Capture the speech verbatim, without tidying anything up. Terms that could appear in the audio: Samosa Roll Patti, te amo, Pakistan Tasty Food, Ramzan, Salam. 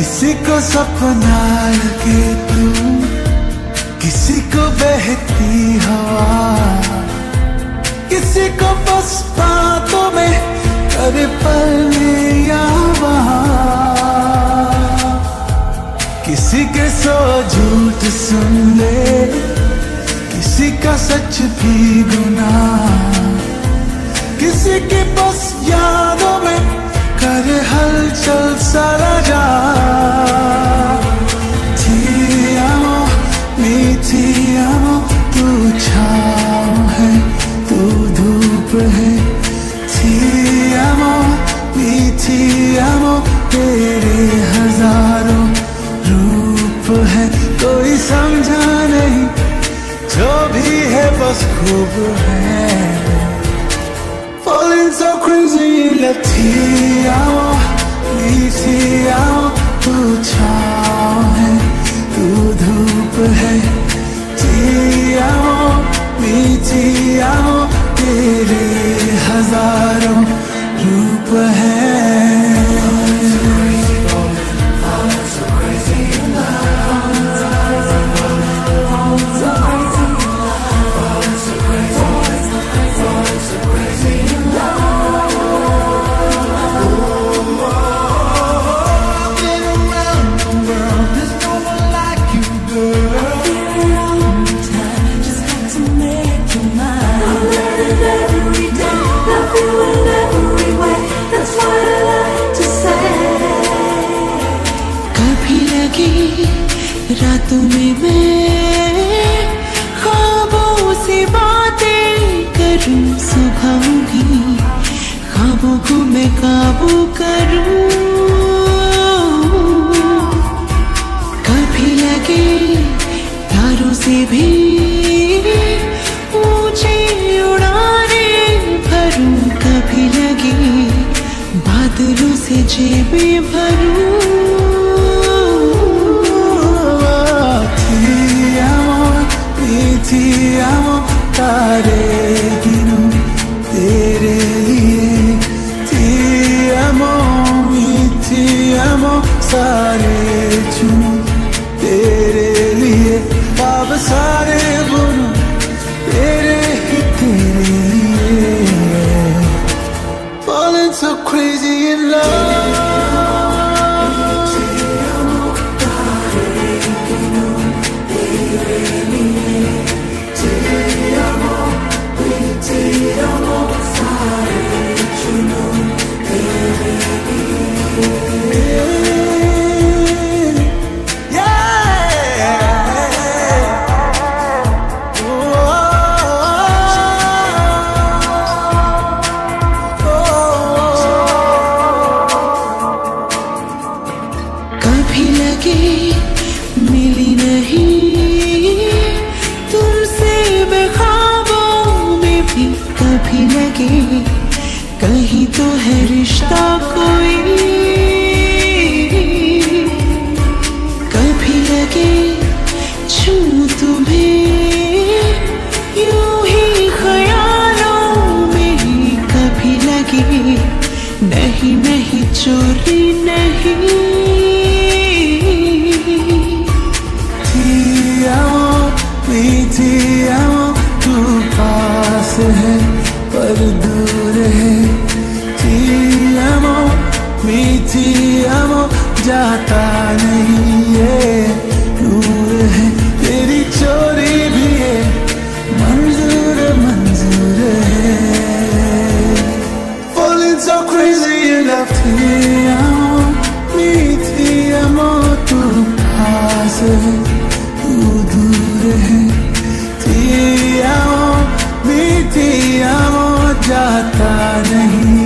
किसी को सपना लगे तुम, किसी को बहती हवा, किसी को बस बातों में कर पले या वहाँ, किसी के सो झूठ सुन ले, किसी का सच भी गुनाह, किसी के बस यादों में कर हलचल सारा जा। Te amo, me te amo, तू छाँव है, तू धूप है। Te amo, me te amo, तेरे हजारों रूप है, कोई समझा नहीं, जो भी है बस खूब है। Falling so crazy, let te amo, me te amo, तू छाँव है, तू धूप है। Te amo, me te amo, तेरे हजारों रूप है। रातों में मैं ख्वाबों से बातें करूं, सुबह भी ख्वाबों को मैं काबू करूं। कभी लगे तारों से भी ऊंचे उड़ाने भरूं, कभी लगे बादलों से जेबें भरूं। Te amo, तारे गिनूं तेरे लिए। Te amo, me te amo, सारे चुनूं तेरे लिए। अब सारे बनूं तेरे ही तेरे लिए। Falling so crazy in love. मिली नहीं तुमसे मैं ख्वाबों में भी, कभी लगे कहीं तो है रिश्ता कोई। कभी लगे छूं तुम्हें यूं ही ख्यालों में, कभी लगे नहीं नहीं चोरी नहीं। Te amo, तू पास है पर दूर है। Te amo, me te amo, जाता नहीं ये दूर है। तेरी चोरी भी है मंजूर मंजूर है। Falling so crazy in love, te amo, me te amo, तू पास है तू दूर है। Te amo, me te amo, जाता नहीं।